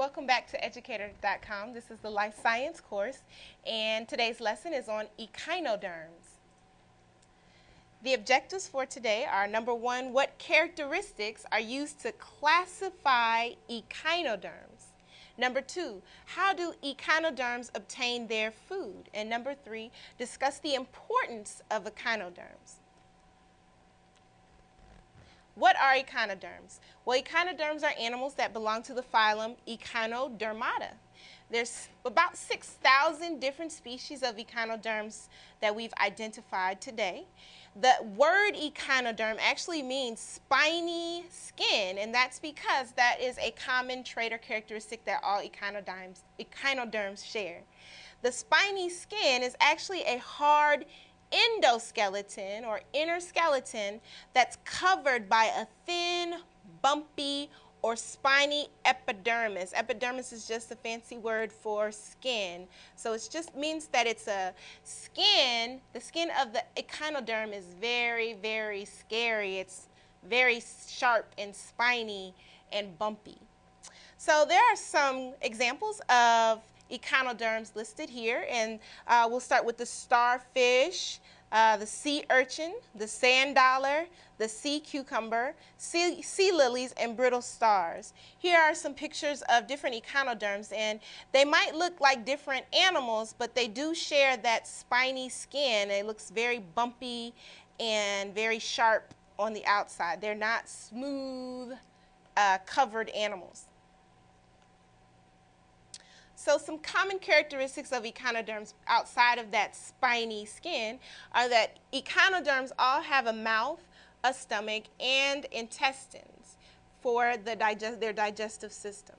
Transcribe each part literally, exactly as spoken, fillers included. Welcome back to Educator dot com. This is the Life Science course, and today's lesson is on echinoderms. The objectives for today are, number one, what characteristics are used to classify echinoderms? Number two, how do echinoderms obtain their food? And number three, discuss the importance of echinoderms. What are echinoderms? Well, echinoderms are animals that belong to the phylum Echinodermata. There's about six thousand different species of echinoderms that we've identified today. The word echinoderm actually means spiny skin, and that's because that is a common trait or characteristic that all echinoderms, echinoderms share. The spiny skin is actually a hard endoskeleton or inner skeleton that's covered by a thin, bumpy, or spiny epidermis. Epidermis is just a fancy word for skin. So it just means that it's a skin, the skin of the echinoderm is very, very scary. It's very sharp and spiny and bumpy. So there are some examples of echinoderms listed here, and uh, we'll start with the starfish, uh, the sea urchin, the sand dollar, the sea cucumber, sea, sea lilies, and brittle stars. Here are some pictures of different echinoderms, and they might look like different animals, but they do share that spiny skin. It looks very bumpy and very sharp on the outside. They're not smooth, uh, covered animals. So some common characteristics of echinoderms outside of that spiny skin are that echinoderms all have a mouth, a stomach, and intestines for the digest their digestive system.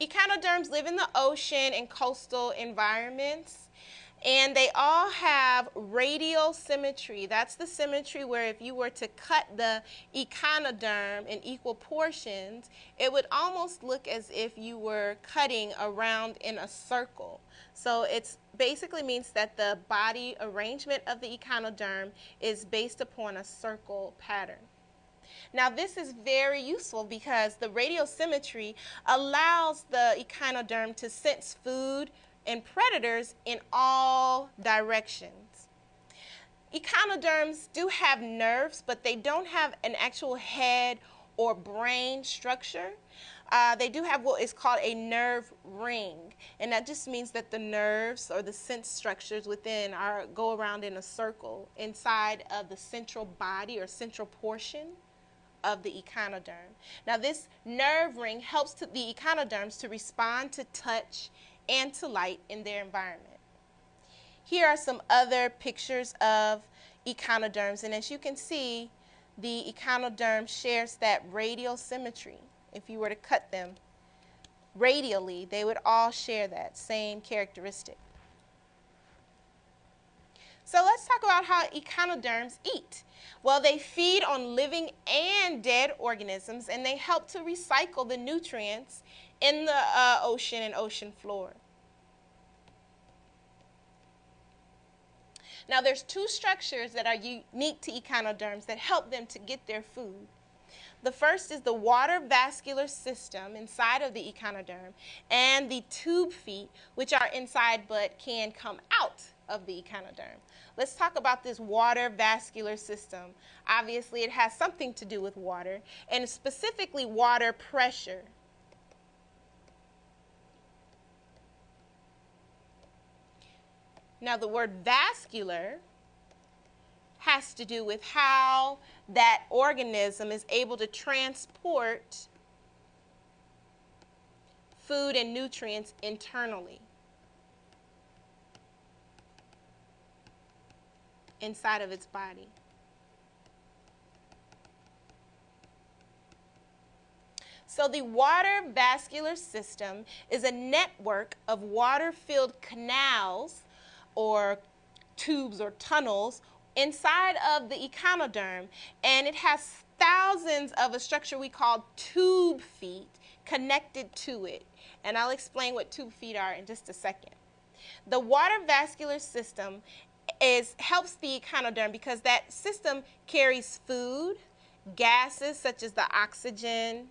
Echinoderms live in the ocean and coastal environments, and they all have radial symmetry. That's the symmetry where if you were to cut the echinoderm in equal portions, it would almost look as if you were cutting around in a circle. So it basically means that the body arrangement of the echinoderm is based upon a circle pattern. Now this is very useful because the radial symmetry allows the echinoderm to sense food and predators in all directions. Echinoderms do have nerves, but they don't have an actual head or brain structure. Uh, they do have what is called a nerve ring, and that just means that the nerves or the sense structures within are go around in a circle inside of the central body or central portion of the echinoderm. Now this nerve ring helps to the echinoderms to respond to touch and to light in their environment. Here are some other pictures of echinoderms, and as you can see, the echinoderm shares that radial symmetry. If you were to cut them radially, they would all share that same characteristic. So let's talk about how echinoderms eat. Well, they feed on living and dead organisms, and they help to recycle the nutrients in the uh, ocean and ocean floor. Now there's two structures that are unique to echinoderms that help them to get their food. The first is the water vascular system inside of the echinoderm and the tube feet, which are inside but can come out of the echinoderm. Let's talk about this water vascular system. Obviously it has something to do with water, and specifically water pressure. Now the word vascular has to do with how that organism is able to transport food and nutrients internally inside of its body. So the water vascular system is a network of water-filled canals or tubes or tunnels inside of the echinoderm, and it has thousands of a structure we call tube feet connected to it. And I'll explain what tube feet are in just a second. The water vascular system is helps the echinoderm because that system carries food, gases such as the oxygen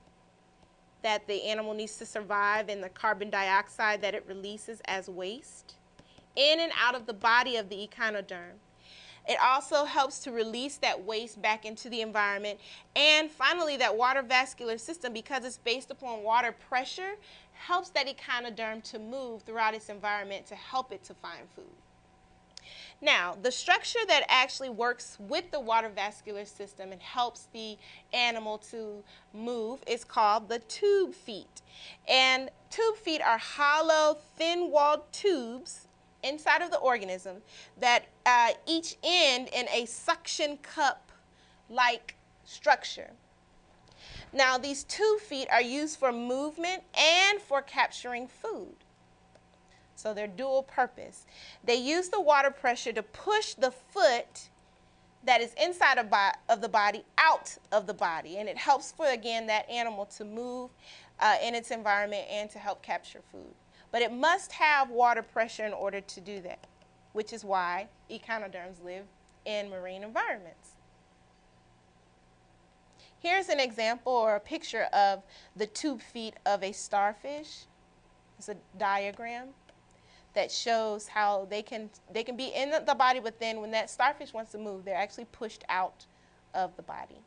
that the animal needs to survive and the carbon dioxide that it releases as waste in and out of the body of the echinoderm. It also helps to release that waste back into the environment. And finally, that water vascular system, because it's based upon water pressure, helps that echinoderm to move throughout its environment to help it to find food. Now, the structure that actually works with the water vascular system and helps the animal to move is called the tube feet. And tube feet are hollow, thin-walled tubes inside of the organism that uh, each end in a suction cup-like structure. Now, these tube feet are used for movement and for capturing food. So they're dual purpose. They use the water pressure to push the foot that is inside of, bo of the body out of the body. And it helps for, again, that animal to move uh, in its environment and to help capture food. But it must have water pressure in order to do that, which is why echinoderms live in marine environments. Here's an example or a picture of the tube feet of a starfish. It's a diagram that shows how they can, they can be in the body, but then when that starfish wants to move, they're actually pushed out of the body.